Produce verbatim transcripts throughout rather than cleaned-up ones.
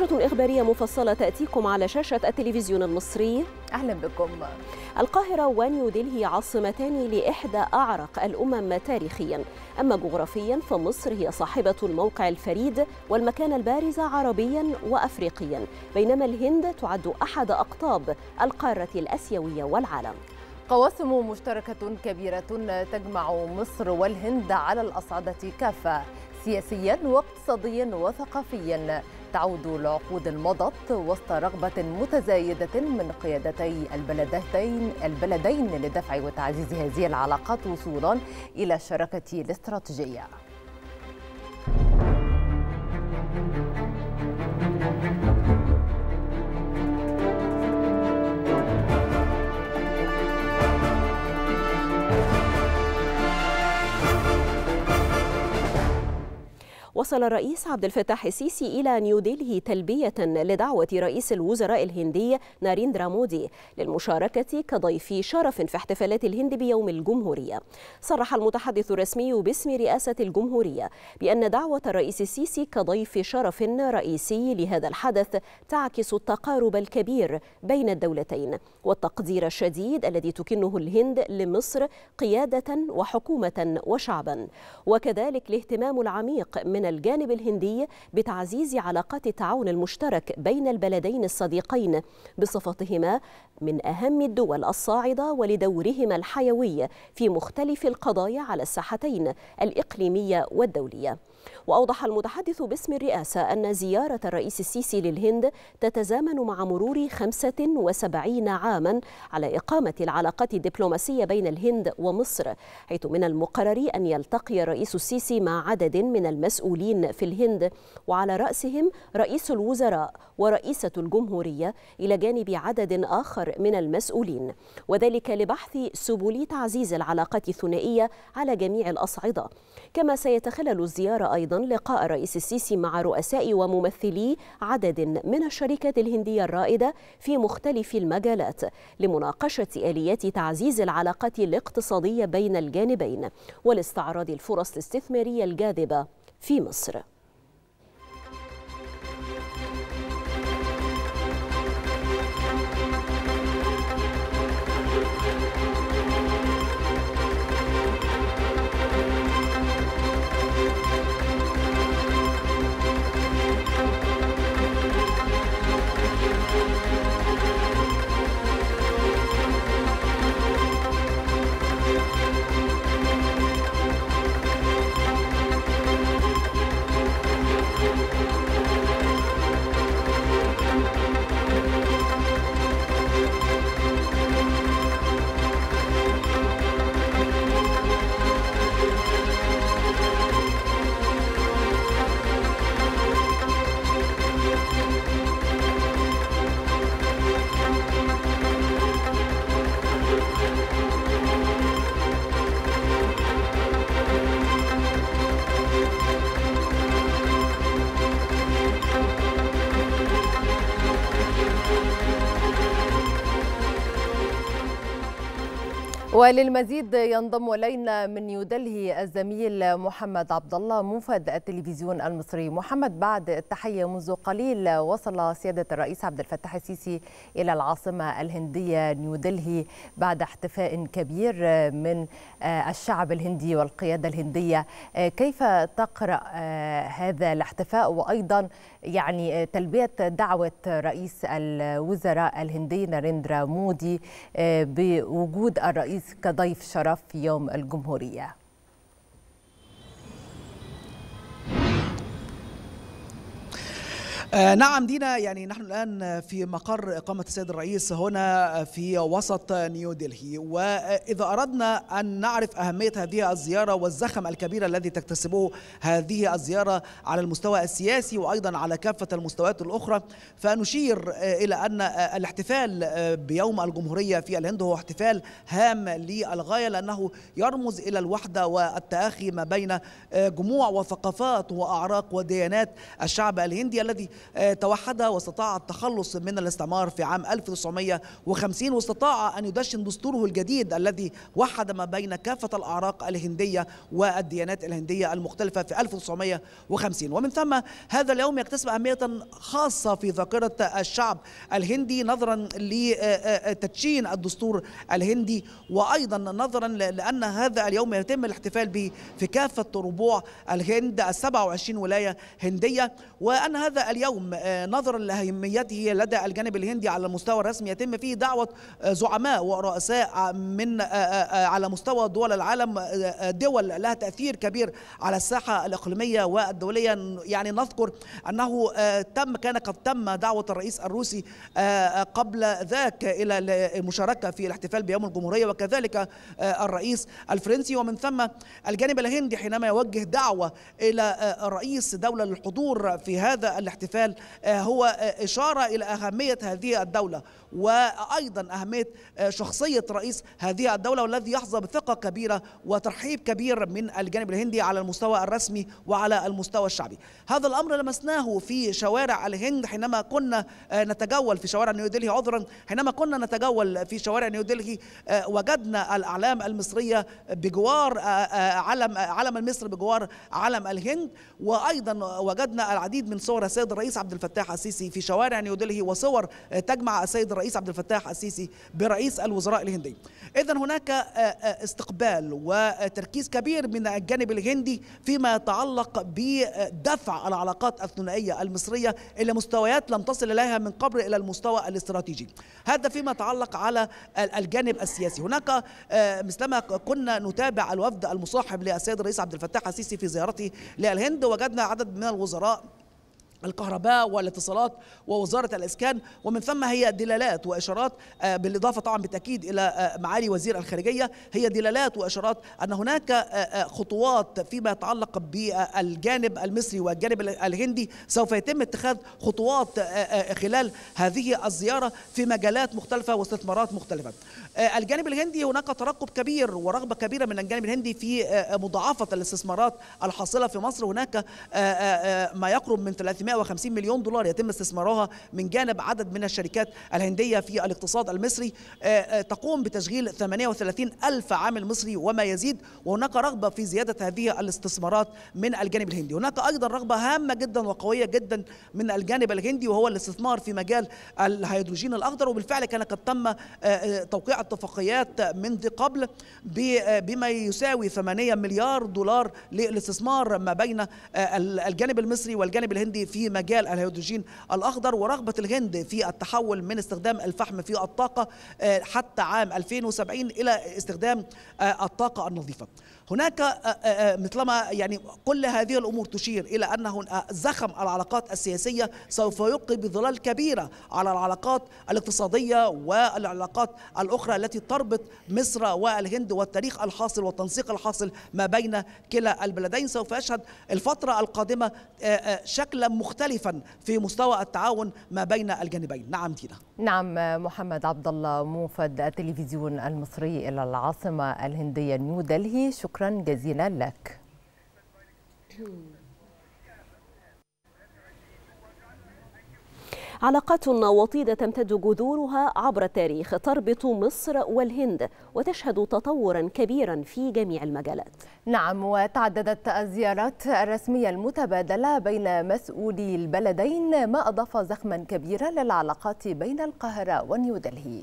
نشرة إخبارية مفصلة تأتيكم على شاشة التلفزيون المصري. أهلا بكم. القاهرة ونيودلهي عاصمتان لإحدى أعرق الأمم تاريخيا، أما جغرافيا فمصر هي صاحبة الموقع الفريد والمكانة البارزة عربيا وأفريقيا، بينما الهند تعد أحد أقطاب القارة الآسيوية والعالم. قواسم مشتركة كبيرة تجمع مصر والهند على الأصعدة كافة، سياسيا واقتصاديا وثقافيا، تعود العقود المضت وسط رغبة متزايدة من قيادتي البلدتين البلدين لدفع وتعزيز هذه العلاقات وصولا إلى الشراكة الاستراتيجية. وصل الرئيس عبد الفتاح السيسي إلى نيودلهي تلبية لدعوة رئيس الوزراء الهندي ناريندرا مودي للمشاركة كضيف شرف في احتفالات الهند بيوم الجمهورية. صرح المتحدث الرسمي باسم رئاسة الجمهورية بأن دعوة الرئيس السيسي كضيف شرف رئيسي لهذا الحدث تعكس التقارب الكبير بين الدولتين والتقدير الشديد الذي تكنه الهند لمصر قيادة وحكومة وشعبا، وكذلك الاهتمام العميق من الجانب الهندي بتعزيز علاقات التعاون المشترك بين البلدين الصديقين بصفتهما من أهم الدول الصاعدة ولدورهما الحيوي في مختلف القضايا على الساحتين الإقليمية والدولية. وأوضح المتحدث باسم الرئاسة أن زيارة الرئيس السيسي للهند تتزامن مع مرور خمسة وسبعين عاما على إقامة العلاقات الدبلوماسية بين الهند ومصر، حيث من المقرر أن يلتقي الرئيس السيسي مع عدد من المسؤولين في الهند وعلى رأسهم رئيس الوزراء ورئيسة الجمهورية إلى جانب عدد آخر من المسؤولين، وذلك لبحث سبل تعزيز العلاقات الثنائية على جميع الأصعدة. كما سيتخلل الزيارة أيضا لقاء الرئيس السيسي مع رؤساء وممثلي عدد من الشركات الهندية الرائدة في مختلف المجالات لمناقشة آليات تعزيز العلاقات الاقتصادية بين الجانبين ولاستعراض الفرص الاستثمارية الجاذبة في مصر. وللمزيد ينضم الينا من نيودلهي الزميل محمد عبد الله موفد التلفزيون المصري. محمد، بعد التحيه منذ قليل وصل سياده الرئيس عبد الفتاح السيسي الى العاصمه الهنديه نيودلهي بعد احتفاء كبير من الشعب الهندي والقياده الهنديه، كيف تقرأ هذا الاحتفاء وايضا يعني تلبيه دعوه رئيس الوزراء الهندي ناريندرا مودي بوجود الرئيس كضيف شرف في يوم الجمهورية؟ آه نعم دينا، يعني نحن الآن في مقر إقامة السيد الرئيس هنا في وسط نيودلهي، وإذا أردنا أن نعرف أهمية هذه الزيارة والزخم الكبير الذي تكتسبه هذه الزيارة على المستوى السياسي وأيضا على كافة المستويات الأخرى، فنشير إلى أن الاحتفال بيوم الجمهورية في الهند هو احتفال هام للغاية، لأنه يرمز إلى الوحدة والتآخي ما بين جموع وثقافات وأعراق وديانات الشعب الهندي الذي توحد واستطاع التخلص من الاستعمار في عام ألف وتسعمئة وخمسين، واستطاع أن يدشن دستوره الجديد الذي وحد ما بين كافة الأعراق الهندية والديانات الهندية المختلفة في ألف وتسعمئة وخمسين. ومن ثم هذا اليوم يكتسب أهمية خاصة في ذاكرة الشعب الهندي نظرا لتدشين الدستور الهندي، وأيضا نظرا لأن هذا اليوم يتم الاحتفال به في كافة ربوع الهند السبع وعشرين ولاية هندية، وأن هذا اليوم نظرا لأهميته لدى الجانب الهندي على المستوى الرسمي يتم فيه دعوة زعماء ورؤساء من على مستوى دول العالم، دول لها تأثير كبير على الساحة الإقليمية والدولية. يعني نذكر أنه تم كان قد تم دعوة الرئيس الروسي قبل ذاك إلى المشاركة في الاحتفال بيوم الجمهورية، وكذلك الرئيس الفرنسي. ومن ثم الجانب الهندي حينما يوجه دعوة إلى رئيس دولة للحضور في هذا الاحتفال هو إشارة إلى أهمية هذه الدولة وأيضا أهمية شخصية رئيس هذه الدولة، والذي يحظى بثقة كبيرة وترحيب كبير من الجانب الهندي على المستوى الرسمي وعلى المستوى الشعبي. هذا الأمر لمسناه في شوارع الهند حينما كنا نتجول في شوارع نيودلهي، عذرا حينما كنا نتجول في شوارع نيودلهي وجدنا الأعلام المصرية بجوار علم علم مصر بجوار علم الهند، وأيضا وجدنا العديد من صور السيد الرئيس عبد الفتاح السيسي في شوارع نيودلهي، وصور تجمع السيد الرئيس عبد الفتاح السيسي برئيس الوزراء الهندي. إذن هناك استقبال وتركيز كبير من الجانب الهندي فيما يتعلق بدفع العلاقات الثنائية المصرية إلى مستويات لم تصل إليها من قبل إلى المستوى الاستراتيجي. هذا فيما يتعلق على الجانب السياسي. هناك مثلما كنا نتابع الوفد المصاحب للسيد الرئيس عبد الفتاح السيسي في زيارته للهند، وجدنا عدد من الوزراء الكهرباء والاتصالات ووزارة الإسكان، ومن ثم هي دلالات وإشارات بالإضافة طبعا بالتأكيد إلى معالي وزير الخارجية، هي دلالات وإشارات أن هناك خطوات فيما يتعلق بالجانب المصري والجانب الهندي، سوف يتم اتخاذ خطوات خلال هذه الزيارة في مجالات مختلفة واستثمارات مختلفة. الجانب الهندي هناك ترقب كبير ورغبة كبيرة من الجانب الهندي في مضاعفة الاستثمارات الحاصلة في مصر. هناك ما يقرب من ثلاثمئة وخمسين مليون دولار يتم استثمارها من جانب عدد من الشركات الهندية في الاقتصاد المصري، تقوم بتشغيل ثمانية وثلاثين ألف عامل مصري وما يزيد، وهناك رغبة في زيادة هذه الاستثمارات من الجانب الهندي. هناك أيضا رغبة هامة جدا وقوية جدا من الجانب الهندي، وهو الاستثمار في مجال الهيدروجين الأخضر، وبالفعل كان قد تم توقيع اتفاقيات منذ قبل بما يساوي ثمانية مليار دولار للاستثمار ما بين الجانب المصري والجانب الهندي في مجال الهيدروجين الأخضر. ورغبة الهند في التحول من استخدام الفحم في الطاقة حتى عام ألفين وسبعين إلى استخدام الطاقة النظيفة. هناك مثلما يعني كل هذه الأمور تشير إلى أنه زخم العلاقات السياسية سوف يلقي بظلال كبيرة على العلاقات الاقتصادية والعلاقات الأخرى التي تربط مصر والهند، والتاريخ الحاصل والتنسيق الحاصل ما بين كلا البلدين سوف يشهد الفترة القادمة شكلا مختلفا في مستوى التعاون ما بين الجانبين. نعم دينا. نعم محمد عبد الله، موفد التلفزيون المصري إلى العاصمة الهندية نيودلهي، شكرا شكرا جزيلا لك. علاقات وطيدة تمتد جذورها عبر التاريخ تربط مصر والهند وتشهد تطورا كبيرا في جميع المجالات. نعم، وتعددت الزيارات الرسمية المتبادلة بين مسؤولي البلدين، ما أضاف زخما كبيرا للعلاقات بين القاهرة ونيودلهي.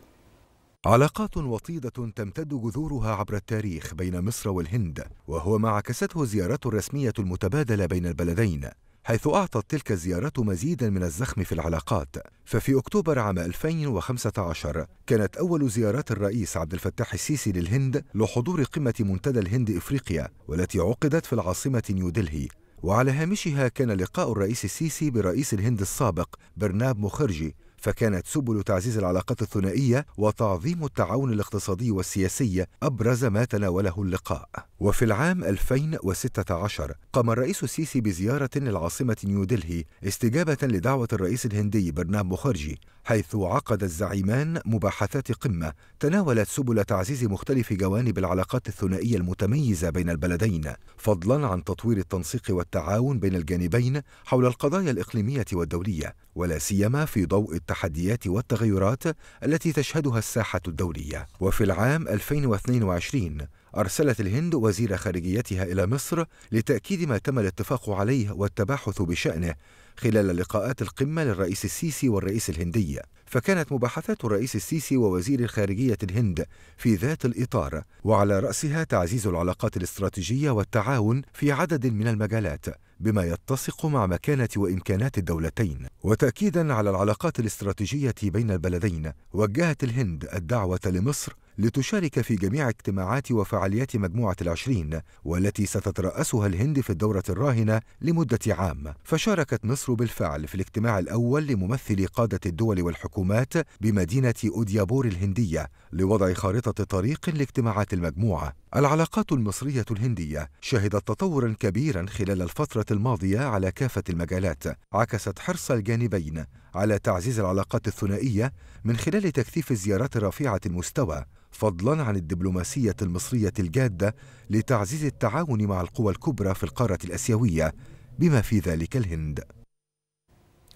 علاقات وطيدة تمتد جذورها عبر التاريخ بين مصر والهند، وهو ما عكسته الزيارات الرسمية المتبادلة بين البلدين، حيث أعطت تلك الزيارات مزيدا من الزخم في العلاقات. ففي أكتوبر عام ألفين وخمسة عشر كانت أول زيارات الرئيس عبد الفتاح السيسي للهند لحضور قمة منتدى الهند إفريقيا، والتي عقدت في العاصمة نيودلهي، وعلى هامشها كان لقاء الرئيس السيسي برئيس الهند السابق براناب موخرجي، فكانت سبل تعزيز العلاقات الثنائية وتعظيم التعاون الاقتصادي والسياسي أبرز ما تناوله اللقاء. وفي العام ألفين وستة عشر قام الرئيس السيسي بزيارة للعاصمة نيودلهي استجابة لدعوة الرئيس الهندي براناب موخرجي، حيث عقد الزعيمان مباحثات قمة تناولت سبل تعزيز مختلف جوانب العلاقات الثنائية المتميزة بين البلدين، فضلا عن تطوير التنسيق والتعاون بين الجانبين حول القضايا الإقليمية والدولية، ولا سيما في ضوء التحديات والتغيرات التي تشهدها الساحة الدولية. وفي العام ألفين واثنين وعشرين أرسلت الهند وزير خارجيتها إلى مصر لتأكيد ما تم الاتفاق عليه والتباحث بشأنه خلال لقاءات القمة للرئيس السيسي والرئيس الهندي، فكانت مباحثات الرئيس السيسي ووزير الخارجية الهند في ذات الإطار، وعلى رأسها تعزيز العلاقات الاستراتيجية والتعاون في عدد من المجالات بما يتسق مع مكانة وإمكانات الدولتين. وتأكيدا على العلاقات الاستراتيجية بين البلدين، وجهت الهند الدعوة لمصر لتشارك في جميع اجتماعات وفعاليات مجموعة العشرين والتي ستترأسها الهند في الدورة الراهنة لمدة عام، فشاركت مصر بالفعل في الاجتماع الأول لممثلي قادة الدول والحكومات بمدينة أوديابور الهندية لوضع خارطة طريق لاجتماعات المجموعة. العلاقات المصرية الهندية شهدت تطورا كبيرا خلال الفترة الماضية على كافة المجالات، عكست حرص الجانبين على تعزيز العلاقات الثنائية من خلال تكثيف الزيارات رفيعة المستوى، فضلا عن الدبلوماسية المصرية الجادة لتعزيز التعاون مع القوى الكبرى في القارة الآسيوية بما في ذلك الهند.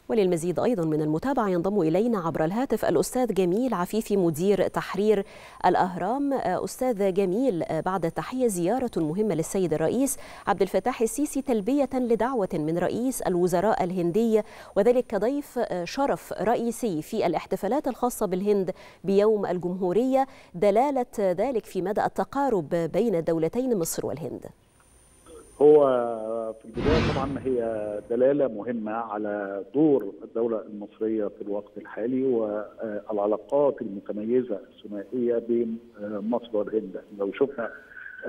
وللمزيد أيضا من المتابعة ينضم إلينا عبر الهاتف الأستاذ جميل عفيفي مدير تحرير الأهرام. أستاذ جميل، بعد التحية، زيارة مهمة للسيد الرئيس عبد الفتاح السيسي تلبية لدعوة من رئيس الوزراء الهندي، وذلك كضيف شرف رئيسي في الاحتفالات الخاصة بالهند بيوم الجمهورية، دلالة ذلك في مدى التقارب بين الدولتين مصر والهند. هو في البداية طبعا هي دلالة مهمة على دور الدولة المصرية في الوقت الحالي والعلاقات المتميزة الثنائية بين مصر والهند. لو شفنا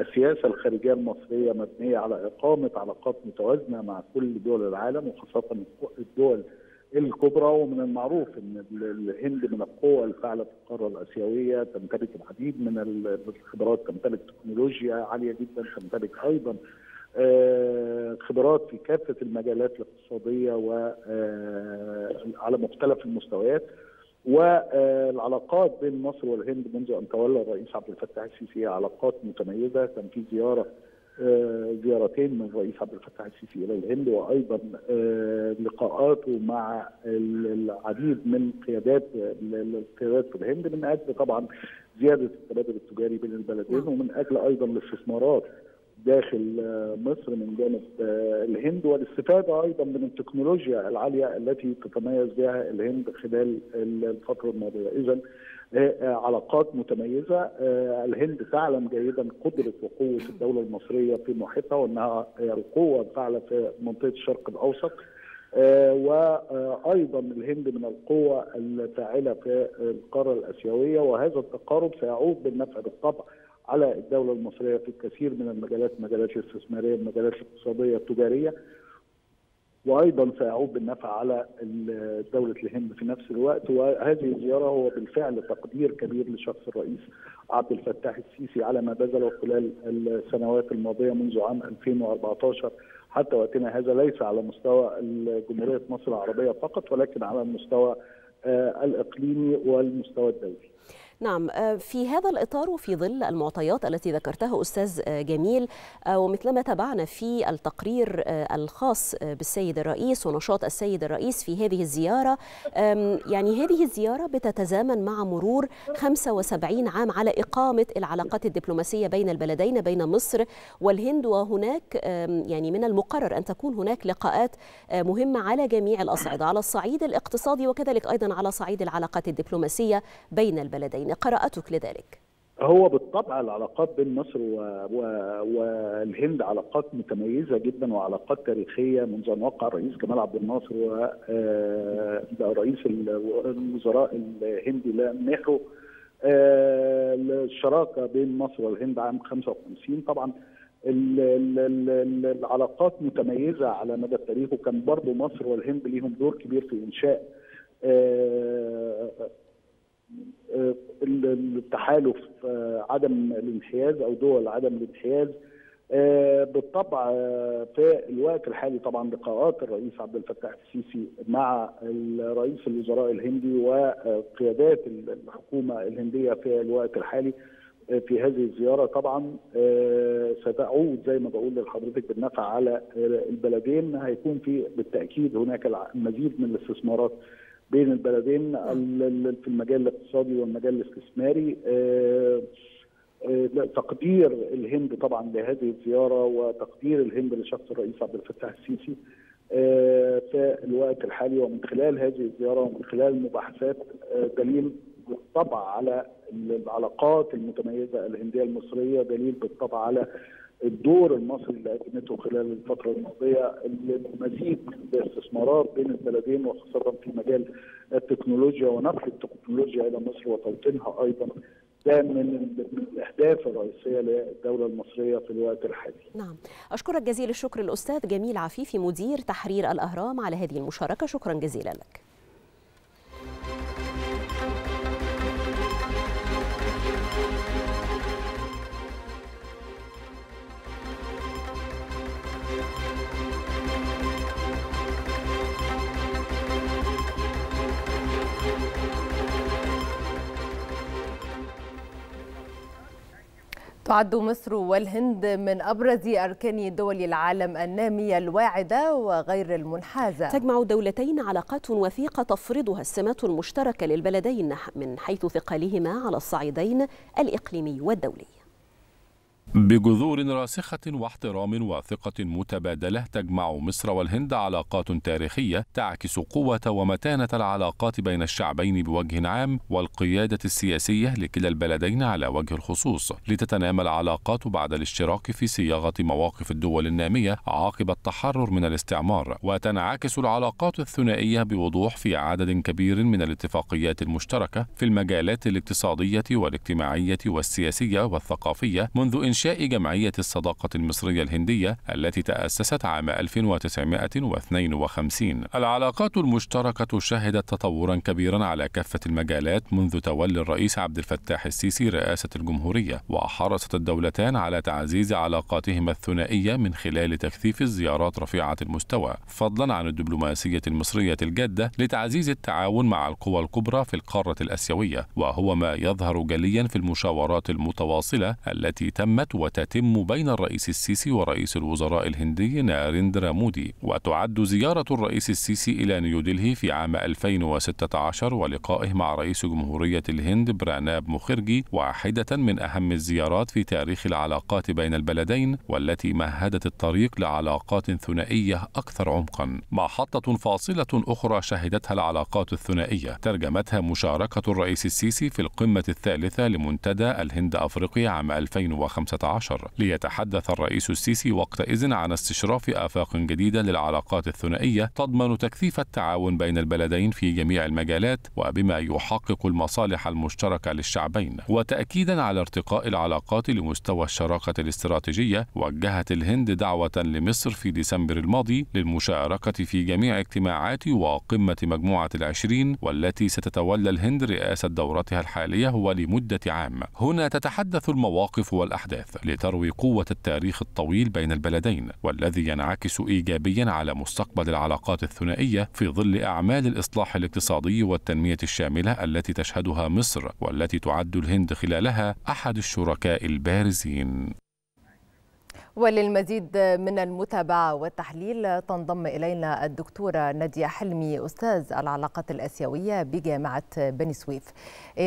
السياسة الخارجية المصرية مبنية على إقامة علاقات متوازنة مع كل دول العالم وخاصة الدول الكبرى، ومن المعروف أن الهند من القوى الفاعلة في القارة الآسيوية، تمتلك العديد من الخبرات، تمتلك تكنولوجيا عالية جدا، تمتلك أيضا خبرات في كافة المجالات الاقتصادية وعلى مختلف المستويات. والعلاقات بين مصر والهند منذ أن تولى الرئيس عبد الفتاح السيسي علاقات متميزة. كان في زيارة زيارتين من الرئيس عبد الفتاح السيسي إلى الهند، وأيضا لقاءاته مع العديد من قيادات القيادات في الهند من أجل طبعا زيادة التبادل التجاري بين البلدين، ومن أجل أيضا الاستثمارات داخل مصر من جانب الهند، والاستفادة أيضا من التكنولوجيا العالية التي تتميز بها الهند خلال الفترة الماضية. إذن علاقات متميزة. الهند تعلم جيدا قدرة وقوة الدولة المصرية في محيطها، وأنها القوة الفاعلة في منطقة الشرق الأوسط، وأيضا الهند من القوى الفاعلة في القارة الآسيوية، وهذا التقارب سيعود بالنفع بالطبع على الدولة المصرية في الكثير من المجالات، المجالات الاستثمارية، المجالات الاقتصادية، التجارية، وأيضا سيعود بالنفع على دولة الهند في نفس الوقت. وهذه الزيارة هو بالفعل تقدير كبير لشخص الرئيس عبد الفتاح السيسي على ما بذله خلال السنوات الماضية منذ عام ألفين وأربعة عشر حتى وقتنا هذا، ليس على مستوى جمهورية مصر العربية فقط، ولكن على المستوى الإقليمي والمستوى الدولي. نعم، في هذا الإطار وفي ظل المعطيات التي ذكرتها أستاذ جميل، ومثلما تابعنا في التقرير الخاص بالسيد الرئيس ونشاط السيد الرئيس في هذه الزيارة، يعني هذه الزيارة بتتزامن مع مرور خمسة وسبعين عام على إقامة العلاقات الدبلوماسية بين البلدين، بين مصر والهند، وهناك يعني من المقرر أن تكون هناك لقاءات مهمة على جميع الأصعدة، على الصعيد الاقتصادي وكذلك أيضا على صعيد العلاقات الدبلوماسية بين البلدين. قراءتك لذلك؟ هو بالطبع العلاقات بين مصر والهند علاقات متميزة جدا وعلاقات تاريخية منذ أن وقع الرئيس جمال عبد الناصر ورئيس الوزراء الهندي لام نهرو الشراكة بين مصر والهند عام خمسة وخمسين. طبعا العلاقات متميزة على مدى التاريخ، وكان برضه مصر والهند ليهم دور كبير في إنشاء التحالف عدم الانحياز أو دول عدم الانحياز. بالطبع في الوقت الحالي طبعا لقاءات الرئيس عبد الفتاح السيسي مع رئيس الوزراء الهندي وقيادات الحكومة الهندية في الوقت الحالي في هذه الزيارة طبعا ستعود زي ما بقول لحضرتك بالنفع على البلدين. هيكون في بالتأكيد هناك المزيد من الاستثمارات بين البلدين في المجال الاقتصادي والمجال الاستثماري. تقدير الهند طبعا لهذه الزيارة وتقدير الهند لشخص الرئيس عبد الفتاح السيسي في الوقت الحالي ومن خلال هذه الزيارة ومن خلال المباحثات دليل بالطبع على العلاقات المتميزة الهندية المصرية، دليل بالطبع على الدور المصري اللي قدمته خلال الفترة الماضية، المزيد باستثمارات بين البلدين وخاصة في مجال التكنولوجيا ونقل التكنولوجيا إلى مصر وتوطينها أيضا. ده من الأهداف الرئيسية للدولة المصرية في الوقت الحالي. نعم، أشكرك جزيل الشكر الأستاذ جميل عفيفي مدير تحرير الأهرام على هذه المشاركة، شكرا جزيلا لك. تعد مصر والهند من أبرز أركان دول العالم النامية الواعدة وغير المنحازة. تجمع الدولتين علاقات وثيقة تفرضها السمات المشتركة للبلدين من حيث ثقلهما على الصعيدين الإقليمي والدولي. بجذور راسخة واحترام وثقة متبادلة تجمع مصر والهند علاقات تاريخية تعكس قوة ومتانة العلاقات بين الشعبين بوجه عام والقيادة السياسية لكلا البلدين على وجه الخصوص، لتتنامى العلاقات بعد الاشتراك في صياغة مواقف الدول النامية عقب التحرر من الاستعمار، وتنعكس العلاقات الثنائية بوضوح في عدد كبير من الاتفاقيات المشتركة في المجالات الاقتصادية والاجتماعية والسياسية والثقافية منذ إنشاء إنشاء جمعية الصداقة المصرية الهندية التي تأسست عام ألف وتسعمائة واثنين وخمسين. العلاقات المشتركة شهدت تطورا كبيرا على كافة المجالات منذ تولي الرئيس عبد الفتاح السيسي رئاسة الجمهورية، وحرصت الدولتان على تعزيز علاقاتهما الثنائية من خلال تكثيف الزيارات رفيعة المستوى، فضلا عن الدبلوماسية المصرية الجادة لتعزيز التعاون مع القوى الكبرى في القارة الآسيوية، وهو ما يظهر جليا في المشاورات المتواصلة التي تمت وتتم بين الرئيس السيسي ورئيس الوزراء الهندي ناريندرا مودي. وتعد زيارة الرئيس السيسي إلى نيودلهي في عام ألفين وستة عشر ولقائه مع رئيس جمهورية الهند براناب موخرجي واحدة من أهم الزيارات في تاريخ العلاقات بين البلدين، والتي مهدت الطريق لعلاقات ثنائية أكثر عمقا. محطة فاصلة أخرى شهدتها العلاقات الثنائية ترجمتها مشاركة الرئيس السيسي في القمة الثالثة لمنتدى الهند أفريقيا عام ألفين وخمسة عشر، ليتحدث الرئيس السيسي وقتئذ عن استشراف آفاق جديدة للعلاقات الثنائية تضمن تكثيف التعاون بين البلدين في جميع المجالات وبما يحقق المصالح المشتركة للشعبين. وتأكيدا على ارتقاء العلاقات لمستوى الشراكة الاستراتيجية، وجهت الهند دعوة لمصر في ديسمبر الماضي للمشاركة في جميع اجتماعات وقمة مجموعة العشرين والتي ستتولى الهند رئاسة دورتها الحالية ولمدة عام. هنا تتحدث المواقف والأحداث لتروي قوة التاريخ الطويل بين البلدين، والذي ينعكس إيجابيا على مستقبل العلاقات الثنائية في ظل أعمال الإصلاح الاقتصادي والتنمية الشاملة التي تشهدها مصر، والتي تعد الهند خلالها أحد الشركاء البارزين. وللمزيد من المتابعة والتحليل تنضم إلينا الدكتورة نادية حلمي أستاذ العلاقات الآسيوية بجامعة بني سويف.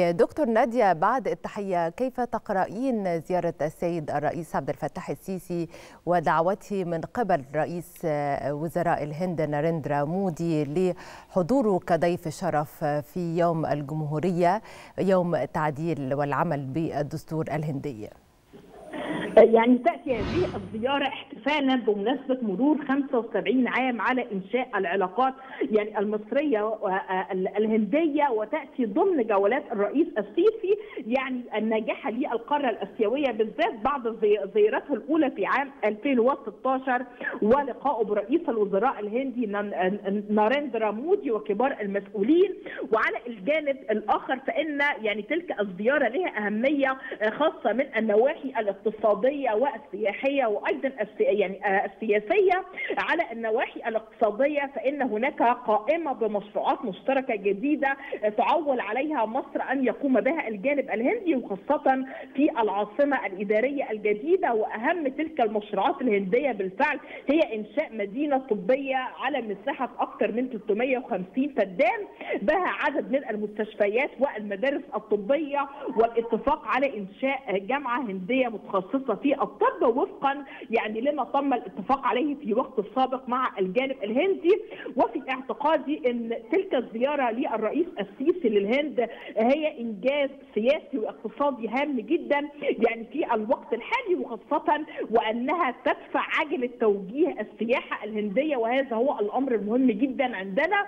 دكتور نادية، بعد التحية، كيف تقرأين زيارة السيد الرئيس عبد الفتاح السيسي ودعوته من قبل رئيس وزراء الهند ناريندرا مودي لحضوره كضيف شرف في يوم الجمهورية، يوم التعديل والعمل بالدستور الهندي؟ يعني تأتي هذه الزيارة احتفالا بمناسبة مرور خمسة وسبعين عام على إنشاء العلاقات يعني المصرية الهندية، وتأتي ضمن جولات الرئيس السيسي يعني الناجحة للقارة الآسيوية بالذات بعد زيارته الأولى في عام ألفين وستة عشر ولقائه برئيس الوزراء الهندي ناريندرا مودي وكبار المسؤولين. وعلى الجانب الآخر فإن يعني تلك الزيارة لها أهمية خاصة من النواحي الاقتصادية والسياحية وأيضا يعني السياسية. على النواحي الاقتصادية فإن هناك قائمة بمشروعات مشتركة جديدة تعول عليها مصر أن يقوم بها الجانب الهندي وخاصة في العاصمة الإدارية الجديدة، وأهم تلك المشروعات الهندية بالفعل هي إنشاء مدينة طبية على مساحة أكثر من ثلاثمائة وخمسين فدان بها عدد من المستشفيات والمدارس الطبية والاتفاق على إنشاء جامعة هندية متخصصة في الطب وفقا يعني لما تم الاتفاق عليه في وقت السابق مع الجانب الهندي. وفي اعتقادي أن تلك الزيارة للرئيس السيسي للهند هي إنجاز سياسي واقتصادي هام جدا يعني في الوقت الحالي، وخاصة وأنها تدفع عجلة توجيه السياحة الهندية، وهذا هو الأمر المهم جدا عندنا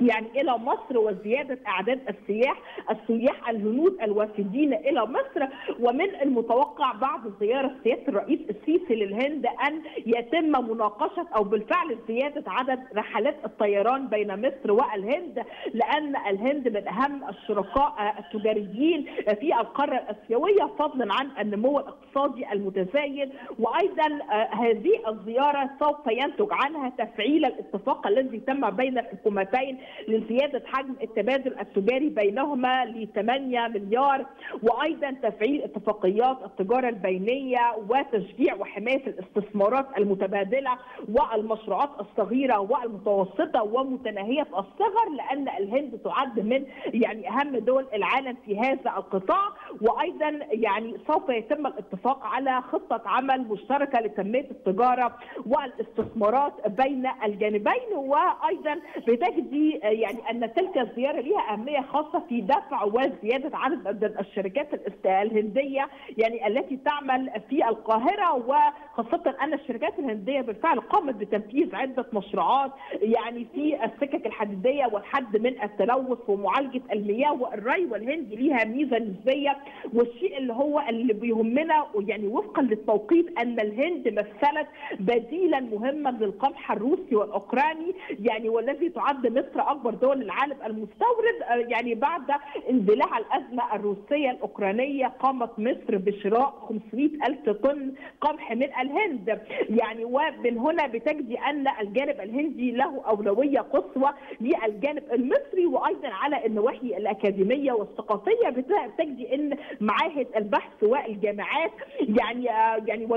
يعني إلى مصر وزيادة أعداد السياح السياح الهنود الوافدين إلى مصر. ومن المتوقع بعد زيارة سيادة الرئيس السيسي للهند أن يتم مناقشة أو بالفعل زيادة عدد رحلات الطيران بين مصر والهند، لأن الهند من أهم الشركاء التجاريين في القارة الآسيوية فضلا عن النمو الاقتصادي المتزايد. وأيضا هذه الزيارة سوف ينتج عنها تفعيل الاتفاق الذي تم بين الحكومتين لزيادة حجم التبادل التجاري بينهما ل ثمانية مليار، وأيضا تفعيل اتفاقيات التجارة البينية وتشجيع وحماية الاستثمارات المتبادلة والمشروعات الصغيرة والمتوسطة ومتناهية الصغر، لأن الهند تعد من يعني أهم دول العالم في هذا القطاع. وأيضا يعني سوف يتم الاتفاق على خطة عمل مشتركة لتنمية التجارة والاستثمارات بين الجانبين، وأيضا بتجدي يعني أن تلك الزيارة لها أهمية خاصة في دفع وزيادة عدد الشركات الهندية يعني التي تعمل في القاهرة، وخاصة أن الشركات الهندية بالفعل قامت بتنفيذ عدة مشروعات يعني في السكك الحديدية والحد من التلوث ومعالجة المياه والري. والهند ليها ميزة نسبية، والشيء اللي هو اللي بيهمنا يعني وفقا للتوقيت أن الهند مثلت بديلا مهما للقمح الروسي والأوكراني يعني، والذي تعد مصر أكبر دول العالم المستورد يعني. بعد اندلاع الأزمة الروسية الأوكرانية قامت مصر بشراء خمسمائة ألف طن قمح من الهند يعني، ومن هنا بتجدي أن الجانب الهندي له أولوية قصوى للجانب المصري. وأيضا على النواحي الأكاديمية والثقافية بتجدي أن معاهد البحث والجامعات يعني يعني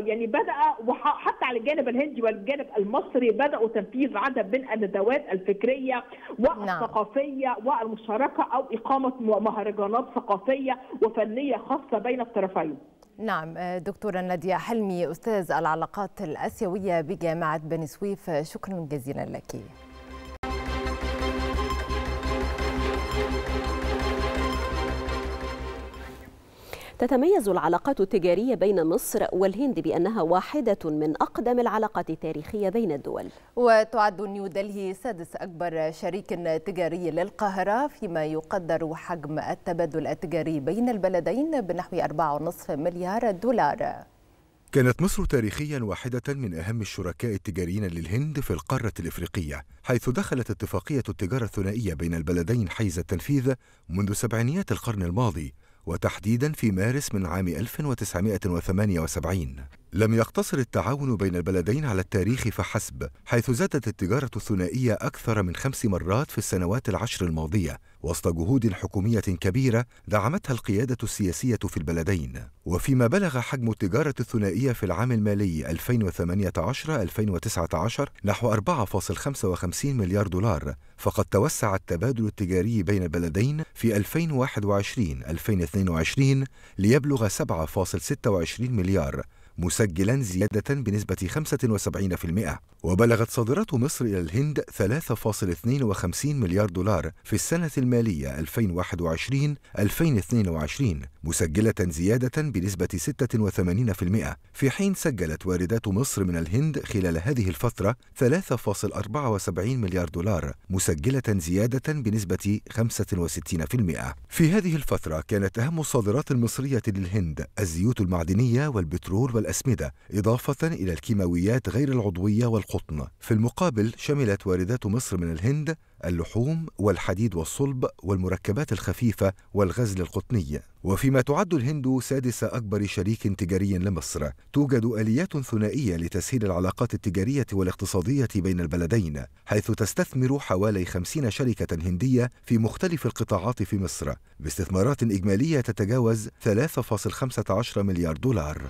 يعني بدأ، وحتى على الجانب الهندي والجانب المصري بدأوا تنفيذ عدد من الندوات الفكرية والثقافية والمشاركة أو إقامة مهرجانات ثقافية وفنية خاصة بين الطرفين. نعم دكتورة نادية حلمي أستاذ العلاقات الآسيوية بجامعة بني سويف، شكرا جزيلا لك. تتميز العلاقات التجارية بين مصر والهند بأنها واحدة من أقدم العلاقات التاريخية بين الدول. وتعد نيودلهي سادس أكبر شريك تجاري للقاهرة، فيما يقدر حجم التبادل التجاري بين البلدين بنحو أربعة فاصلة خمسة مليار دولار. كانت مصر تاريخيا واحدة من أهم الشركاء التجاريين للهند في القارة الإفريقية، حيث دخلت اتفاقية التجارة الثنائية بين البلدين حيز التنفيذ منذ سبعينيات القرن الماضي، وتحديداً في مارس من عام ألف وتسعمائة وثمانية وسبعين. لم يقتصر التعاون بين البلدين على التاريخ فحسب، حيث زادت التجارة الثنائية أكثر من خمس مرات في السنوات العشر الماضية، وسط جهود حكومية كبيرة دعمتها القيادة السياسية في البلدين. وفيما بلغ حجم التجارة الثنائية في العام المالي ألفين وثمانية عشر ألفين وتسعة عشر نحو أربعة فاصلة خمسة وخمسين مليار دولار، فقد توسع التبادل التجاري بين البلدين في ألفين وواحد وعشرين ألفين واثنين وعشرين ليبلغ سبعة فاصلة ستة وعشرين مليار، مسجلا زيادة بنسبة خمسة وسبعين بالمئة، وبلغت صادرات مصر إلى الهند ثلاثة فاصلة اثنين وخمسين مليار دولار في السنة المالية ألفين وواحد وعشرين ألفين واثنين وعشرين، مسجلة زيادة بنسبة ستة وثمانين بالمئة، في حين سجلت واردات مصر من الهند خلال هذه الفترة ثلاثة فاصلة أربعة وسبعين مليار دولار، مسجلة زيادة بنسبة خمسة وستين بالمئة. في هذه الفترة كانت أهم الصادرات المصرية للهند الزيوت المعدنية والبترول والأسمدة، إضافة إلى الكيماويات غير العضوية والقطن. في المقابل شملت واردات مصر من الهند اللحوم والحديد والصلب والمركبات الخفيفة والغزل القطني. وفيما تعد الهند سادس أكبر شريك تجاري لمصر، توجد آليات ثنائية لتسهيل العلاقات التجارية والاقتصادية بين البلدين، حيث تستثمر حوالي خمسين شركة هندية في مختلف القطاعات في مصر باستثمارات إجمالية تتجاوز ثلاثة فاصلة خمسة عشر مليار دولار.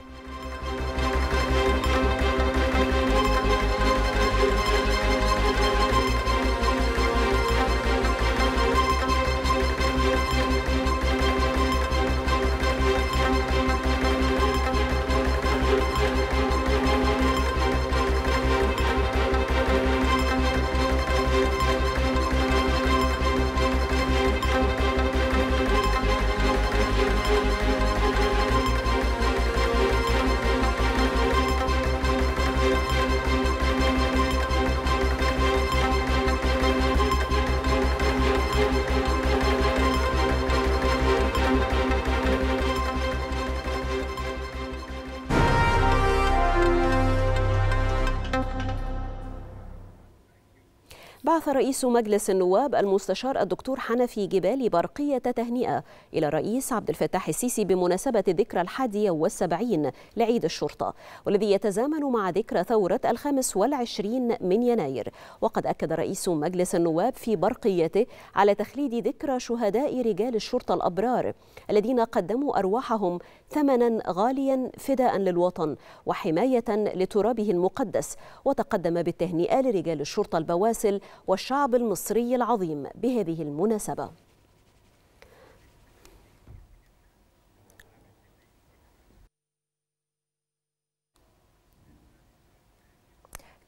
بعث رئيس مجلس النواب المستشار الدكتور حنفي جبالي برقية تهنئة إلى الرئيس عبد الفتاح السيسي بمناسبة ذكرى الحادية والسبعين لعيد الشرطة، والذي يتزامن مع ذكرى ثورة الخامس والعشرين من يناير. وقد أكد رئيس مجلس النواب في برقيته على تخليد ذكرى شهداء رجال الشرطة الأبرار الذين قدموا أرواحهم ثمنا غاليا فداء للوطن وحماية لترابه المقدس، وتقدم بالتهنئة لرجال الشرطة البواسل والشعب المصري العظيم بهذه المناسبة.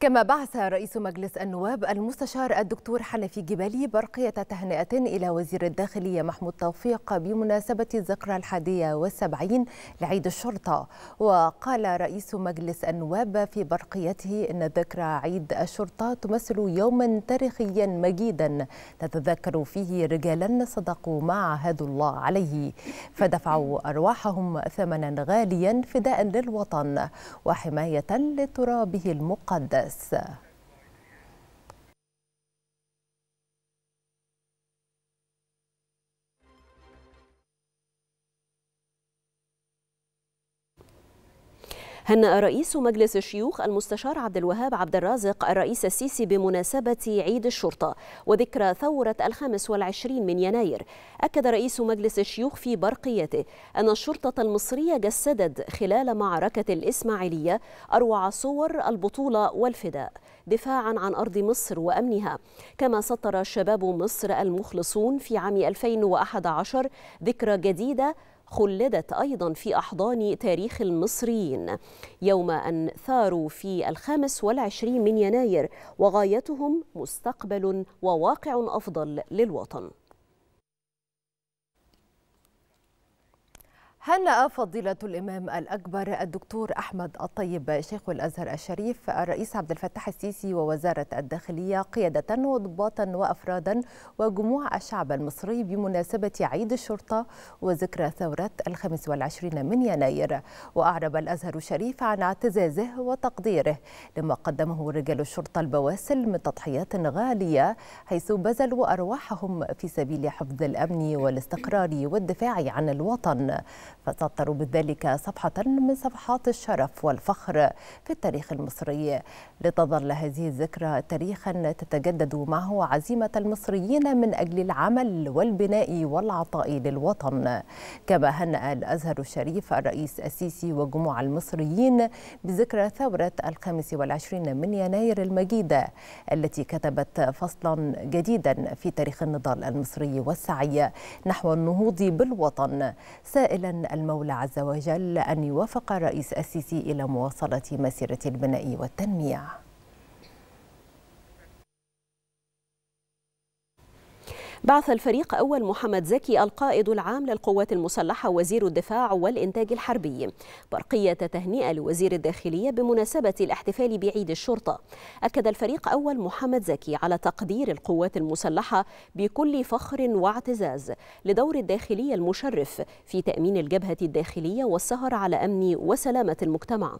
كما بعث رئيس مجلس النواب المستشار الدكتور حنفي جبالي برقية تهنئة إلى وزير الداخلية محمود توفيق بمناسبة الذكرى الحادية والسبعين لعيد الشرطة. وقال رئيس مجلس النواب في برقيته إن ذكرى عيد الشرطة تمثل يوما تاريخيا مجيدا نتذكر فيه رجالا صدقوا ما عاهدوا الله عليه، فدفعوا أرواحهم ثمنا غاليا فداء للوطن وحماية لترابه المقدس. هنأ رئيس مجلس الشيوخ المستشار عبد الوهاب عبد الرازق الرئيس السيسي بمناسبة عيد الشرطة وذكرى ثورة الخامس والعشرين من يناير. أكد رئيس مجلس الشيوخ في برقيته أن الشرطة المصرية جسدت خلال معركة الإسماعيلية أروع صور البطولة والفداء دفاعا عن أرض مصر وأمنها، كما سطر شباب مصر المخلصون في عام ألفين وأحد عشر ذكرى جديدة خلدت أيضا في أحضان تاريخ المصريين يوم أن ثاروا في الخامس والعشرين من يناير، وغايتهم مستقبل وواقع أفضل للوطن. هنأ فضيلة الإمام الأكبر الدكتور أحمد الطيب شيخ الأزهر الشريف الرئيس عبد الفتاح السيسي ووزارة الداخلية قيادة وضباطا وأفرادا وجموع الشعب المصري بمناسبة عيد الشرطة وذكرى ثورة الخامس والعشرين من يناير. وأعرب الأزهر الشريف عن اعتزازه وتقديره لما قدمه رجال الشرطة البواسل من تضحيات غالية، حيث بذلوا أرواحهم في سبيل حفظ الأمن والاستقرار والدفاع عن الوطن، فسطروا بذلك صفحة من صفحات الشرف والفخر في التاريخ المصري، لتظل هذه الذكرى تاريخا تتجدد معه عزيمة المصريين من أجل العمل والبناء والعطاء للوطن. كما هنأ الأزهر الشريف الرئيس السيسي وجموع المصريين بذكرى ثورة الخامس والعشرين من يناير المجيدة التي كتبت فصلا جديدا في تاريخ النضال المصري والسعي نحو النهوض بالوطن، سائلا المولى عز وجل أن يوافق الرئيس السيسي إلى مواصلة مسيرة البناء والتنمية. بعث الفريق أول محمد زكي القائد العام للقوات المسلحة وزير الدفاع والإنتاج الحربي برقية تهنئة لوزير الداخلية بمناسبة الاحتفال بعيد الشرطة. أكد الفريق أول محمد زكي على تقدير القوات المسلحة بكل فخر واعتزاز لدور الداخلية المشرف في تأمين الجبهة الداخلية والسهر على أمن وسلامة المجتمع.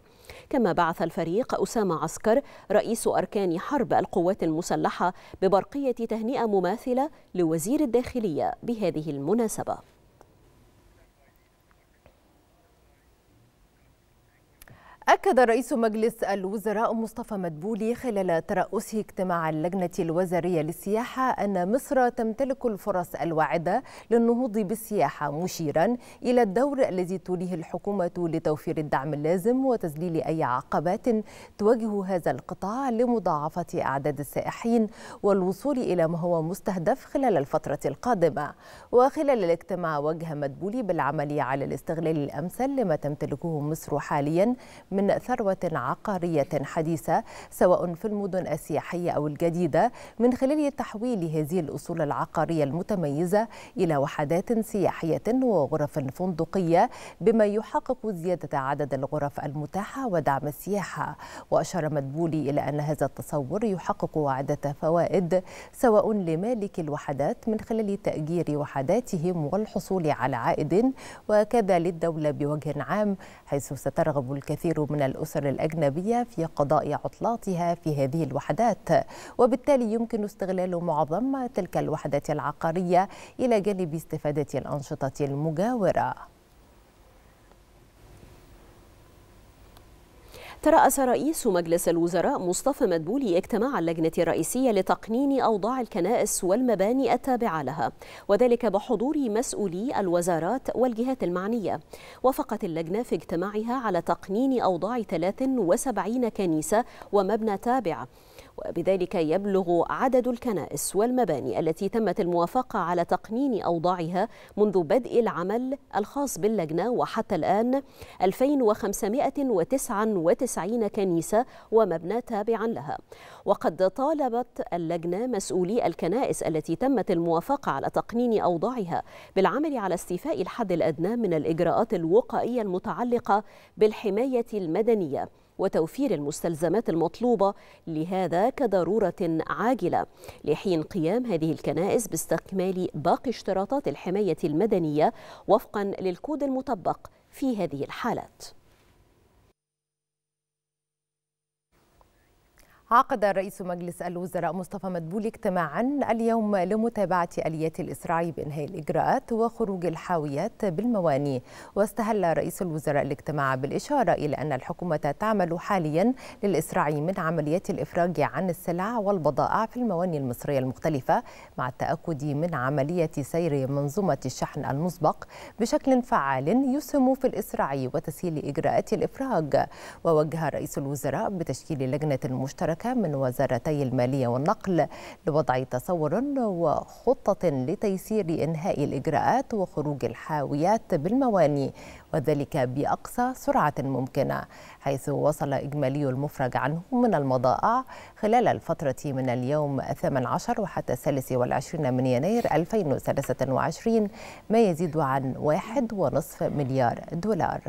كما بعث الفريق أسامة عسكر رئيس أركان حرب القوات المسلحة ببرقية تهنئة مماثلة لوزير وزير الداخلية بهذه المناسبة. أكد رئيس مجلس الوزراء مصطفى مدبولي خلال ترأسه اجتماع اللجنة الوزارية للسياحة أن مصر تمتلك الفرص الواعدة للنهوض بالسياحة، مشيرا إلى الدور الذي توليه الحكومة لتوفير الدعم اللازم وتذليل أي عقبات تواجه هذا القطاع لمضاعفة أعداد السائحين والوصول إلى ما هو مستهدف خلال الفترة القادمة. وخلال الاجتماع وجه مدبولي بالعمل على الاستغلال الأمثل لما تمتلكه مصر حاليا من ثروة عقارية حديثة سواء في المدن السياحية أو الجديدة، من خلال تحويل هذه الأصول العقارية المتميزة إلى وحدات سياحية وغرف فندقية بما يحقق زيادة عدد الغرف المتاحة ودعم السياحة. وأشار مدبولي إلى أن هذا التصور يحقق عدة فوائد سواء لمالك الوحدات من خلال تأجير وحداتهم والحصول على عائد، وكذا للدولة بوجه عام، حيث سترغب الكثير من الأسر الأجنبية في قضاء عطلاتها في هذه الوحدات، وبالتالي يمكن استغلال معظم تلك الوحدات العقارية إلى جانب استفادة الأنشطة المجاورة. ترأس رئيس مجلس الوزراء مصطفى مدبولي اجتماع اللجنة الرئيسية لتقنين أوضاع الكنائس والمباني التابعة لها، وذلك بحضور مسؤولي الوزارات والجهات المعنية. وافقت اللجنة في اجتماعها على تقنين أوضاع ثلاث وسبعين كنيسة ومبنى تابع، وبذلك يبلغ عدد الكنائس والمباني التي تمت الموافقة على تقنين أوضاعها منذ بدء العمل الخاص باللجنة وحتى الآن ألفين وخمسمائة وتسعة وتسعين كنيسة ومبنى تابعا لها. وقد طالبت اللجنة مسؤولي الكنائس التي تمت الموافقة على تقنين أوضاعها بالعمل على استيفاء الحد الأدنى من الإجراءات الوقائية المتعلقة بالحماية المدنية وتوفير المستلزمات المطلوبة لهذا كضرورة عاجلة، لحين قيام هذه الكنائس باستكمال باقي اشتراطات الحماية المدنية وفقا للكود المطبق في هذه الحالات. عقد رئيس مجلس الوزراء مصطفى مدبولي اجتماعا اليوم لمتابعة آليات الإسراع بإنهاء الإجراءات وخروج الحاويات بالمواني. واستهل رئيس الوزراء الاجتماع بالإشارة إلى أن الحكومة تعمل حاليا للإسراع من عمليات الإفراج عن السلع والبضائع في المواني المصرية المختلفة، مع التأكد من عملية سير منظومة الشحن المسبق بشكل فعال يسهم في الإسراع وتسهيل إجراءات الإفراج. ووجه رئيس الوزراء بتشكيل لجنة مشتركة من وزارتي المالية والنقل لوضع تصور وخطة لتيسير إنهاء الإجراءات وخروج الحاويات بالمواني، وذلك بأقصى سرعة ممكنة، حيث وصل إجمالي المفرج عنه من البضائع خلال الفترة من اليوم الثامن عشر وحتى الثالث والعشرين من يناير ألفين وثلاثة وعشرين ما يزيد عن واحد ونصف مليار دولار.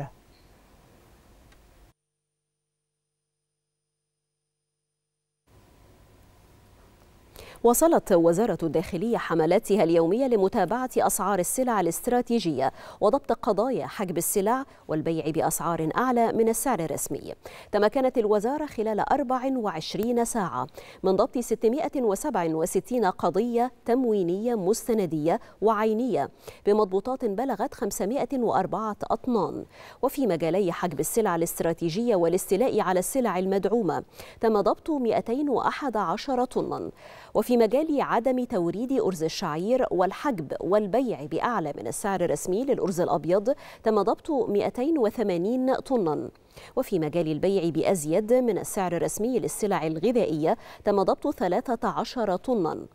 وصلت وزارة الداخلية حملاتها اليومية لمتابعة أسعار السلع الاستراتيجية وضبط قضايا حجب السلع والبيع بأسعار أعلى من السعر الرسمي. تمكنت الوزارة خلال أربع وعشرين ساعة من ضبط ستمائة وسبعة وستين قضية تموينية مستندية وعينية بمضبوطات بلغت خمسمائة وأربعة أطنان. وفي مجالي حجب السلع الاستراتيجية والاستيلاء على السلع المدعومة تم ضبط مائتين وأحد عشر طناً. وفي في مجال عدم توريد أرز الشعير والحجب والبيع بأعلى من السعر الرسمي للأرز الأبيض تم ضبط مائتين وثمانين طناً. وفي مجال البيع بأزيد من السعر الرسمي للسلع الغذائية تم ضبط ثلاثة عشر طناً.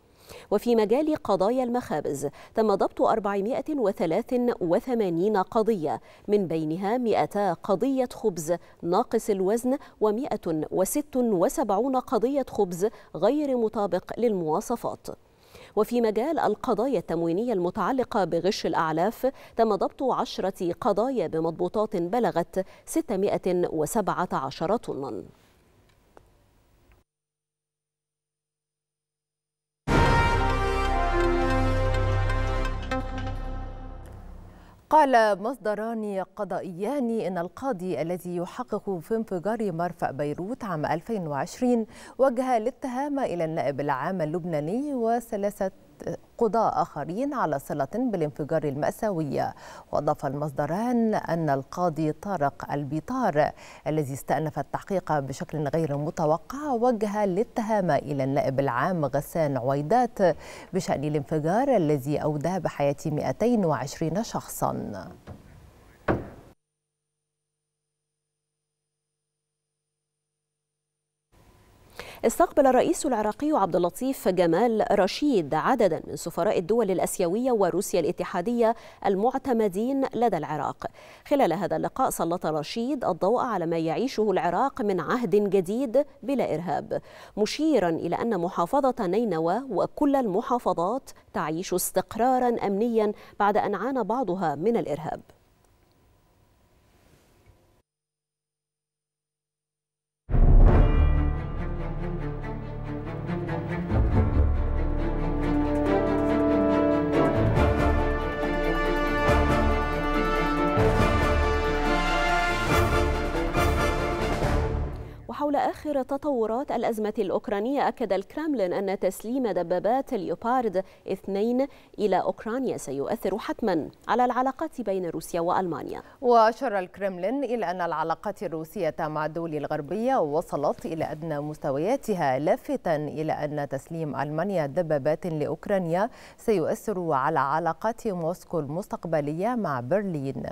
وفي مجال قضايا المخابز تم ضبط أربعمائة وثلاث وثمانين قضية، من بينها مئتا قضية خبز ناقص الوزن ومئة وست وسبعين قضية خبز غير مطابق للمواصفات. وفي مجال القضايا التموينية المتعلقة بغش الأعلاف تم ضبط عشرة قضايا بمضبوطات بلغت ستمائة وسبعة عشر طناً. قال مصدران قضائيان إن القاضي الذي يحقق في انفجار مرفأ بيروت عام ألفين وعشرين وجه الاتهام إلى النائب العام اللبناني وثلاثة قضاء آخرين على صلة بالانفجار المأساوي. وأضاف المصدران أن القاضي طارق البيطار الذي استأنف التحقيق بشكل غير متوقع وجه الاتهام إلى النائب العام غسان عويدات بشأن الانفجار الذي أودى بحياة مئتين وعشرين شخصاً. استقبل الرئيس العراقي عبد اللطيف جمال رشيد عددا من سفراء الدول الآسيوية وروسيا الاتحادية المعتمدين لدى العراق. خلال هذا اللقاء سلط رشيد الضوء على ما يعيشه العراق من عهد جديد بلا إرهاب، مشيرا إلى أن محافظة نينوى وكل المحافظات تعيش استقرارا أمنيا بعد أن عانى بعضها من الإرهاب. وحول آخر تطورات الأزمة الأوكرانية، أكد الكرملين أن تسليم دبابات ليوبارد اثنين إلى أوكرانيا سيؤثر حتما على العلاقات بين روسيا وألمانيا. وأشار الكرملين إلى أن العلاقات الروسية مع الدول الغربية وصلت إلى أدنى مستوياتها، لافتا إلى أن تسليم ألمانيا دبابات لأوكرانيا سيؤثر على علاقات موسكو المستقبلية مع برلين.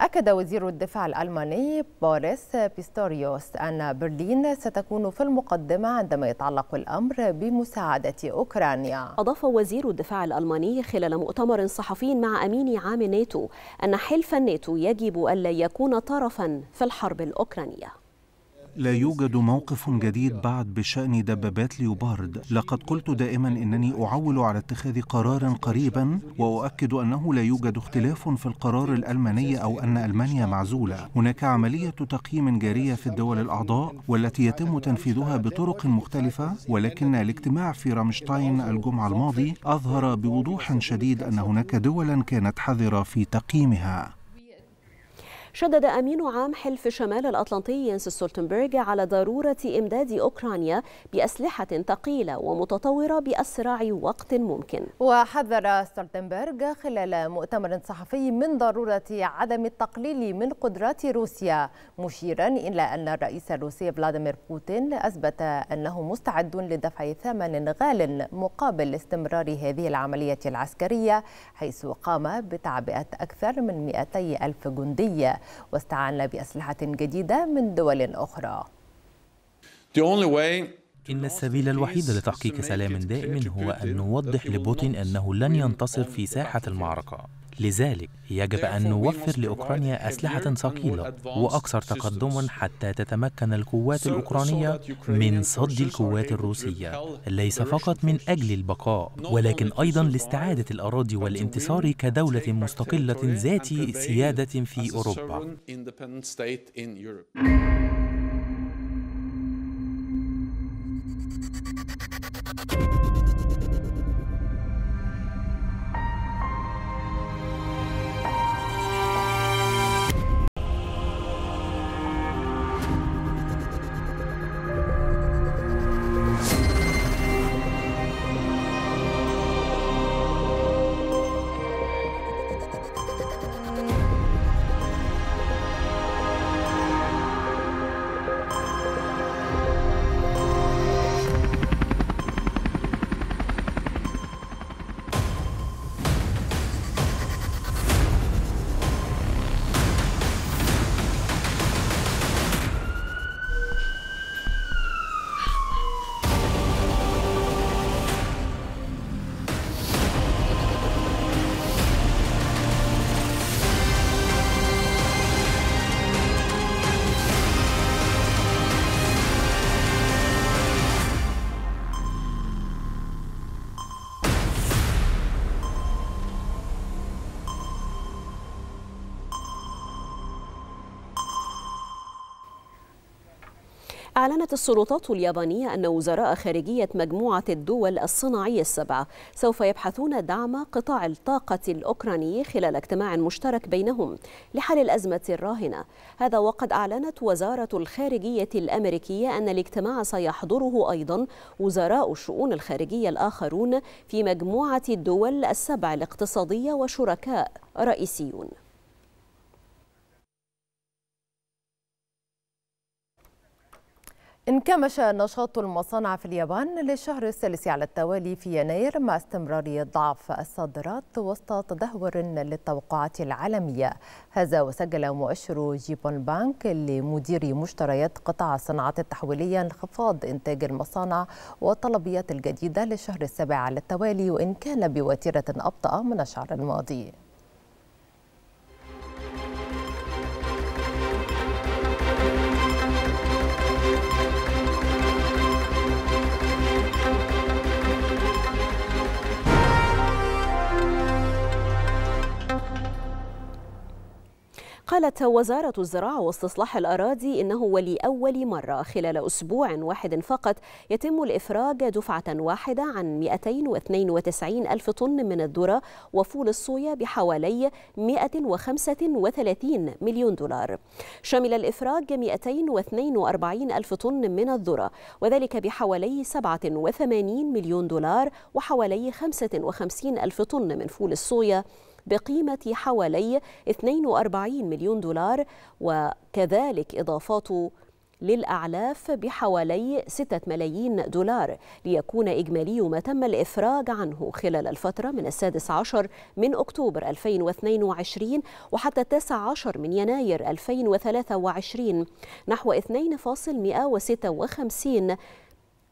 أكد وزير الدفاع الألماني بوريس بيستوريوس أن برلين ستكون في المقدمة عندما يتعلق الأمر بمساعدة أوكرانيا. أضاف وزير الدفاع الألماني خلال مؤتمر صحفي مع أمين عام الناتو أن حلف الناتو يجب ألا يكون طرفا في الحرب الأوكرانية. لا يوجد موقف جديد بعد بشأن دبابات ليوبارد، لقد قلت دائما أنني أعول على اتخاذ قرار قريبا، وأؤكد أنه لا يوجد اختلاف في القرار الألماني أو أن ألمانيا معزولة. هناك عملية تقييم جارية في الدول الأعضاء والتي يتم تنفيذها بطرق مختلفة، ولكن الاجتماع في رامشتاين الجمعة الماضي أظهر بوضوح شديد أن هناك دولا كانت حذرة في تقييمها. شدد أمين عام حلف شمال الأطلنطي ينس ستولتنبرغ على ضرورة إمداد أوكرانيا بأسلحة ثقيلة ومتطورة بأسرع وقت ممكن. وحذر ستولتنبرغ خلال مؤتمر صحفي من ضرورة عدم التقليل من قدرات روسيا، مشيرا إلى أن الرئيس الروسي فلاديمير بوتين أثبت أنه مستعد لدفع ثمن غال مقابل استمرار هذه العملية العسكرية، حيث قام بتعبئة أكثر من مئتي ألف جندي واستعان بأسلحة جديدة من دول أخرى. إن السبيل الوحيد لتحقيق سلام دائم هو أن نوضح لبوتين أنه لن ينتصر في ساحة المعركة، لذلك يجب أن نوفر لأوكرانيا أسلحة ثقيلة وأكثر تقدماً حتى تتمكن القوات الأوكرانية من صد القوات الروسية، ليس فقط من أجل البقاء ولكن أيضاً لاستعادة الأراضي والانتصار كدولة مستقلة ذات سيادة في أوروبا. أعلنت السلطات اليابانية أن وزراء خارجية مجموعة الدول الصناعية السبعة سوف يبحثون دعم قطاع الطاقة الأوكراني خلال اجتماع مشترك بينهم لحل الأزمة الراهنة. هذا وقد أعلنت وزارة الخارجية الأمريكية أن الاجتماع سيحضره أيضا وزراء الشؤون الخارجية الآخرون في مجموعة الدول السبع الاقتصادية وشركاء رئيسيون. انكمش نشاط المصانع في اليابان للشهر الثالث على التوالي في يناير مع استمرار ضعف الصادرات وسط تدهور للتوقعات العالمية. هذا وسجل مؤشر جيبون بانك لمدير مشتريات قطاع الصناعات التحويلية انخفاض إنتاج المصانع والطلبيات الجديدة للشهر السابع على التوالي، وإن كان بوتيرة أبطأ من الشهر الماضي. قالت وزارة الزراعة واستصلاح الأراضي إنه ولأول مرة خلال أسبوع واحد فقط يتم الإفراج دفعة واحدة عن مئتين واثنين وتسعين ألف طن من الذرة وفول الصويا بحوالي مئة وخمسة وثلاثين مليون دولار. شمل الإفراج مئتين واثنين وأربعين ألف طن من الذرة، وذلك بحوالي سبعة وثمانين مليون دولار، وحوالي خمسة وخمسين ألف طن من فول الصويا بقيمة حوالي اثنين وأربعين مليون دولار، وكذلك إضافات للأعلاف بحوالي ستة ملايين دولار، ليكون إجمالي ما تم الإفراج عنه خلال الفترة من السادس عشر من أكتوبر ألفين واثنين وعشرين وحتى التاسع عشر من يناير ألفين وثلاثة وعشرين نحو اثنين فاصل مئة وستة وخمسين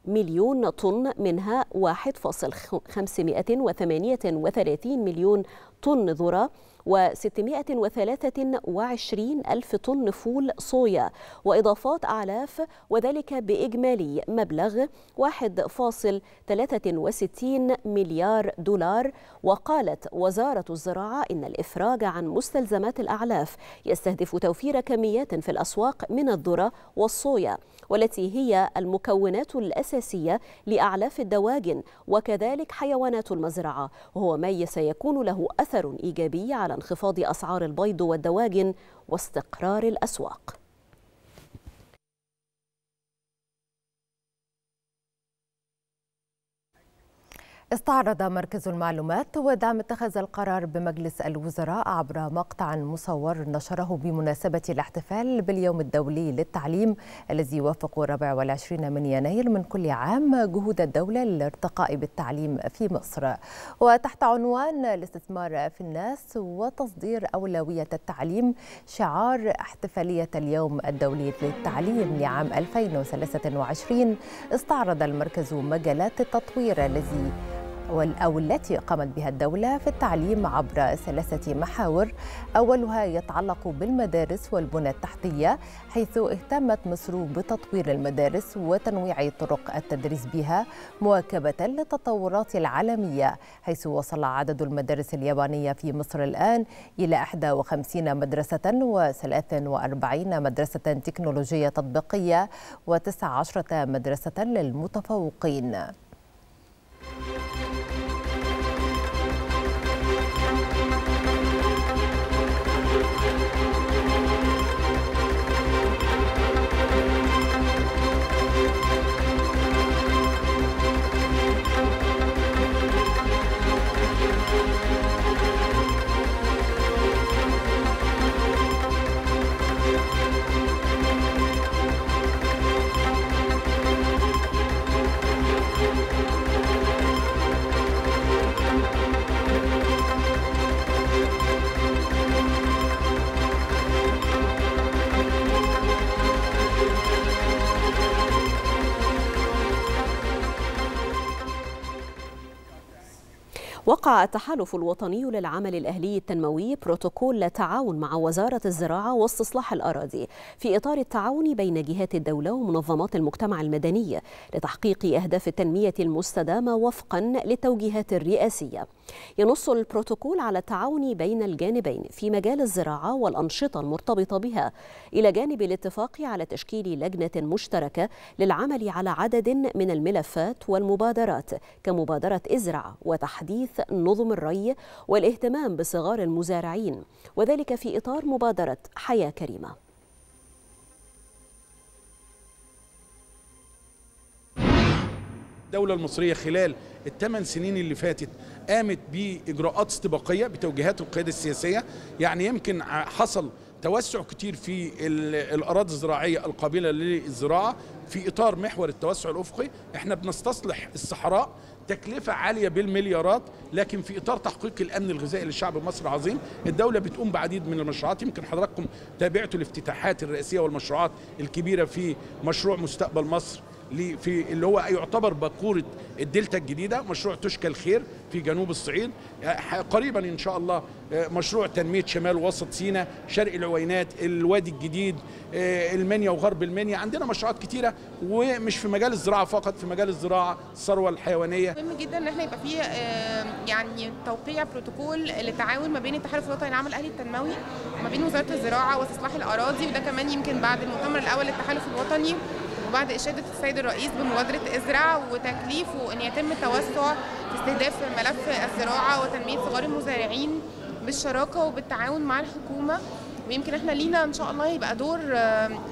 مليون طن، منها واحد فاصل خمسمئة وثمانية وثلاثين مليون طن ذرة وستمئة وثلاثة وعشرين ألف طن فول صويا وإضافات أعلاف، وذلك بإجمالي مبلغ واحد فاصل ثلاثة وستين مليار دولار. وقالت وزارة الزراعة إن الإفراج عن مستلزمات الأعلاف يستهدف توفير كميات في الأسواق من الذرة والصويا، والتي هي المكونات الأساسية لأعلاف الدواجن وكذلك حيوانات المزرعة، وهو ما سيكون له أثر إيجابي على انخفاض أسعار البيض والدواجن واستقرار الأسواق. استعرض مركز المعلومات ودعم اتخاذ القرار بمجلس الوزراء عبر مقطع مصور نشره بمناسبة الاحتفال باليوم الدولي للتعليم الذي يوافق الرابع والعشرين من يناير من كل عام جهود الدولة للارتقاء بالتعليم في مصر، وتحت عنوان الاستثمار في الناس وتصدير أولوية التعليم شعار احتفالية اليوم الدولي للتعليم لعام ألفين وثلاثة وعشرين. استعرض المركز مجالات التطوير الذي أو التي قامت بها الدولة في التعليم عبر ثلاثة محاور. أولها يتعلق بالمدارس والبنى التحتية، حيث اهتمت مصر بتطوير المدارس وتنويع طرق التدريس بها مواكبة للتطورات العالمية، حيث وصل عدد المدارس اليابانية في مصر الآن إلى واحد وخمسين مدرسة وثلاث وأربعين مدرسة تكنولوجية تطبيقية وتسع عشرة مدرسة للمتفوقين. وقع التحالف الوطني للعمل الأهلي التنموي بروتوكول تعاون مع وزارة الزراعة واستصلاح الأراضي في إطار التعاون بين جهات الدولة ومنظمات المجتمع المدني لتحقيق أهداف التنمية المستدامة وفقا للتوجيهات الرئاسية. ينص البروتوكول على التعاون بين الجانبين في مجال الزراعة والأنشطة المرتبطة بها، إلى جانب الاتفاق على تشكيل لجنة مشتركة للعمل على عدد من الملفات والمبادرات كمبادرة ازرع وتحديث نظم الري والاهتمام بصغار المزارعين، وذلك في إطار مبادرة حياة كريمة. الدولة المصرية خلال الثمان سنين اللي فاتت قامت بإجراءات استباقية بتوجيهات القيادة السياسية، يعني يمكن حصل توسع كتير في الأراضي الزراعية القابلة للزراعة في إطار محور التوسع الأفقي. احنا بنستصلح الصحراء تكلفة عالية بالمليارات، لكن في إطار تحقيق الأمن الغذائي للشعب مصر عظيم. الدولة بتقوم بعديد من المشروعات، يمكن حضراتكم تابعتوا الافتتاحات الرئيسية والمشروعات الكبيرة في مشروع مستقبل مصر في اللي هو يعتبر باقوره الدلتا الجديده، مشروع تشكى الخير في جنوب الصعيد، قريبا ان شاء الله مشروع تنميه شمال وسط سيناء، شرق العوينات، الوادي الجديد، المنيا وغرب المنيا. عندنا مشروعات كتيره، ومش في مجال الزراعه فقط، في مجال الزراعه، الثروه الحيوانيه. مهم جدا ان احنا يبقى فيه يعني توقيع بروتوكول للتعاون ما بين الاتحاد الوطني للعمل الاهلي التنموي وما بين وزاره الزراعه واستصلاح الاراضي، وده كمان يمكن بعد المؤتمر الاول للتحالف الوطني وبعد إشادة السيد الرئيس بمبادرة ازرع وتكليفه أن يتم التوسع في استهداف ملف الزراعة وتنمية صغار المزارعين بالشراكة وبالتعاون مع الحكومة. ويمكن احنا لينا إن شاء الله يبقى دور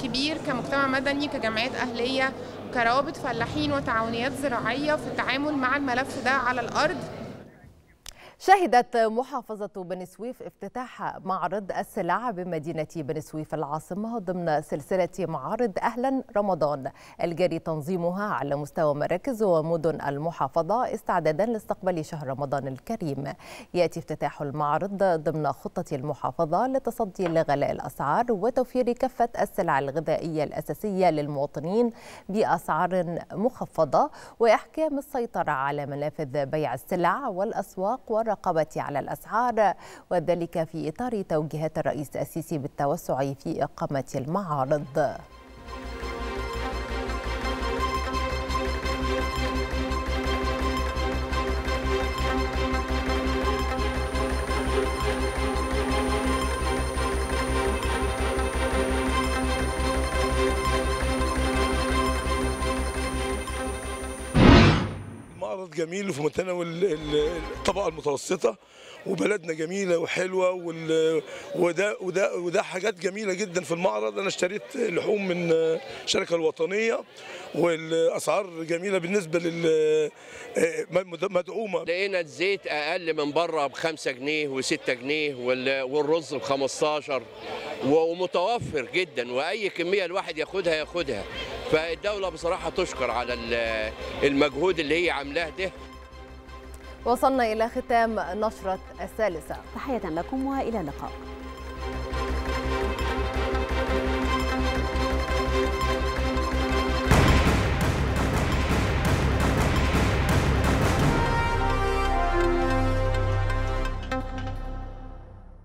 كبير كمجتمع مدني، كجمعيات أهلية، كروابط فلاحين وتعاونيات زراعية في التعامل مع الملف ده على الأرض. شهدت محافظة بني سويف افتتاح معرض السلع بمدينة بني سويف العاصمة ضمن سلسلة معارض أهلا رمضان الجاري تنظيمها على مستوى مراكز ومدن المحافظة استعدادا لاستقبال شهر رمضان الكريم. يأتي افتتاح المعرض ضمن خطة المحافظة للتصدي لغلاء الأسعار وتوفير كافة السلع الغذائية الأساسية للمواطنين بأسعار مخفضة وإحكام السيطرة على منافذ بيع السلع والأسواق والرقابة على الأسعار، وذلك في إطار توجيهات الرئيس السيسي بالتوسع في إقامة المعارض. معرض جميل وفي متناول الطبقه المتوسطه، وبلدنا جميله وحلوه، وده وده وده حاجات جميله جدا في المعرض. انا اشتريت لحوم من الشركه الوطنيه والاسعار جميله بالنسبه لل مدعومه. لقينا الزيت اقل من بره ب خمسة جنيه وستة جنيه والرز ب خمستاشر ومتوفر جدا، واي كميه الواحد ياخدها ياخدها. فالدولة بصراحة تشكر على المجهود اللي هي عاملاه ده. وصلنا إلى ختام نشرة الثالثة، تحية لكم وإلى اللقاء.